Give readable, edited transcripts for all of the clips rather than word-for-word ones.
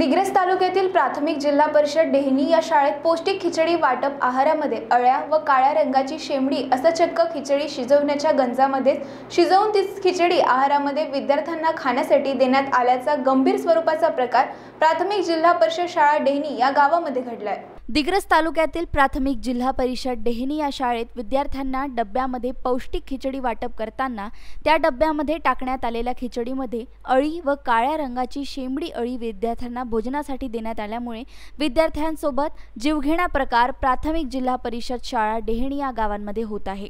दिग्रस तालुक्यातील प्राथमिक जिल्हा परिषद डेहनी या शाळेत पौष्टिक खिचडी वाटप आहारामध्ये अळ्या व काळ्या रंगाची शेमडी असं चक्क खिचडी शिजवण्याच्या गंजामध्ये शिजवून तीच खिचडी आहारामध्ये विद्यार्थ्यांना खाण्यासाठी देण्यात आल्याचा गंभीर स्वरूपाचा प्रकार प्राथमिक जिल्हा परिषद शाळा डेहनी या गावामध्ये घडलाय। दिग्रस तालुक्यातील प्राथमिक जिल्हा परिषद डेहनी या शाळेत विद्यार्थ्यांना डब्यामध्ये पौष्टिक खिचडी वाटप करताना त्या डब्यामध्ये टाकण्यात आलेल्या खिचडीमध्ये अळी व काळ्या रंगाची शेंबडी अळी विद्यार्थ्यांना भोजनासाठी देण्यात आल्यामुळे विद्यार्थ्यांसोबत जीवघेणा प्रकार प्राथमिक जिल्हा परिषद शाळा डेहनी या गावांमध्ये होत आहे।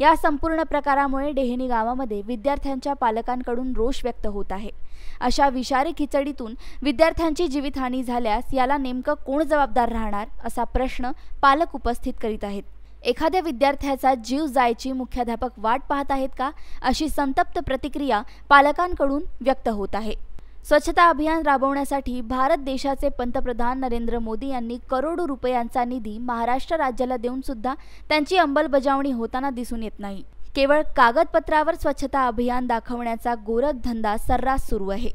या संपूर्ण प्रकारामुळे डेहनी गावामध्ये विद्यार्थ्यांच्या पालकांकडून रोष व्यक्त होत आहे। अशा विषारी खिचडीतून विद्यार्थ्यांची जीवितहानी झाल्यास याला नेमकं कोण जबाबदार राहणार असा प्रश्न पालक उपस्थित करीत आहेत। एखाद्या विद्यार्थ्याचा जीव जायची मुख्याध्यापक वाट पाहत आहेत का अशी संतप्त प्रतिक्रिया पालकांकडून व्यक्त होत आहे। स्वच्छता अभियान राबवण्यासाठी भारत देशाचे पंतप्रधान नरेंद्र मोदी यांनी करोडो रुपयांचा निधी महाराष्ट्र राज्याला देऊन सुद्धा त्यांची अंमलबजावणी होताना दिसून येत नाही। केवळ कागदपत्रावर स्वच्छता अभियान दाखवण्याचा गोरखधंदा सर्रास सुरू आहे।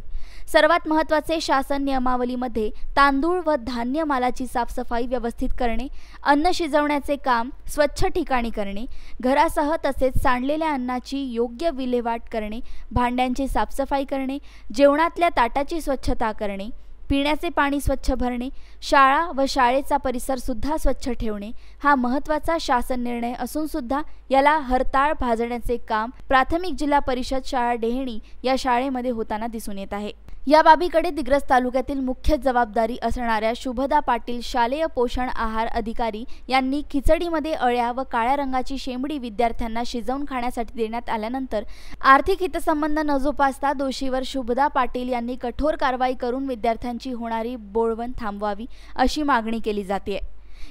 सर्वात महत्त्वाचे शासन नियमावलीमध्ये तांदूळ व धान्य मालाची साफसफाई व्यवस्थित करणे, अन्न शिजवण्याचे काम स्वच्छ ठिकाणी करणे, घरासह तसेच सांडलेल्या अन्नाची योग्य विल्हेवाट करणे, भांड्यांची साफसफाई करणे, जेवणातल्या ताटाची स्वच्छता करणे, पिण्याचे पाणी स्वच्छ भरणे, शाळा व शाळेचा परिसर सुद्धा स्वच्छ ठेवणे हा महत्त्वाचा शासन निर्णय असून सुद्धा याला हरताळ भाजण्याचे काम प्राथमिक जिल्हा परिषद शाळा डेहनी या शाळेमध्ये होताना दिसून येत आहे। या बाबीकडे दिग्रस तालुक्यातील मुख्य जबाबदारी असणाऱ्या शुभदा पाटील शालेय पोषण आहार अधिकारी यांनी खिचडीमध्ये अळ्या व काळ्या रंगाची शेंबडी विद्यार्थ्यांना शिजवून खाण्यासाठी देण्यात आल्यानंतर आर्थिक हितसंबंध न जोपासता दोषीवर शुभदा पाटील यांनी कठोर कारवाई करून विद्यार्थ्यांची होणारी बोळवण थांबवावी अशी मागणी केली जाते।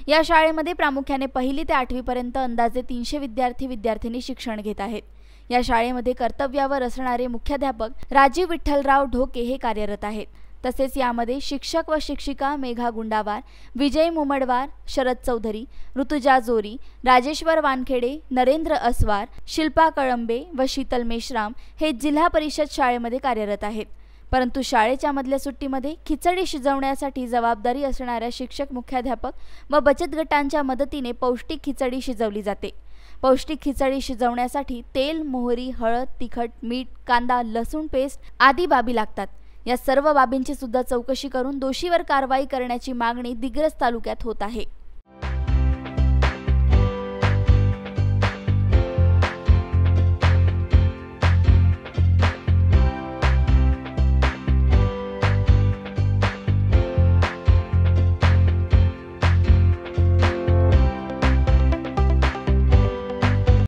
या शाळेमध्ये प्रामुख्याने पहिली ते आठवीपर्यंत अंदाजे 300 विद्यार्थी शिक्षण घेत आहेत। या शाळेमध्ये कर्तव्यावर असणारे मुख्याध्यापक राजीव विठ्ठलराव ढोके हे कार्यरत आहेत। तसेच यामध्ये शिक्षक व शिक्षिका मेघा गुंडावार, विजय मुमडवार, शरद चौधरी, ऋतुजा जोरी, राजेश्वर वानखेडे, नरेंद्र अस्वार, शिल्पा कळंबे व शीतल मेश्राम हे जिल्हा परिषद शाळेमध्ये कार्यरत आहेत। परंतु शाळेच्या मधल्या सुट्टीमध्ये खिचडी शिजवण्यासाठी जबाबदारी असणाऱ्या शिक्षक, मुख्याध्यापक व बचत गटांच्या मदतीने पौष्टिक खिचडी शिजवली जाते। पौष्टिक खिचडी शिजवण्यासाठी तेल, मोहरी, हळद, तिखट, मीठ, कांदा, लसूण पेस्ट आदी बाबी लागतात। या सर्व बाबींची सुद्धा चौकशी करून दोषीवर कारवाई करण्याची मागणी दिग्रस तालुक्यात होत आहे।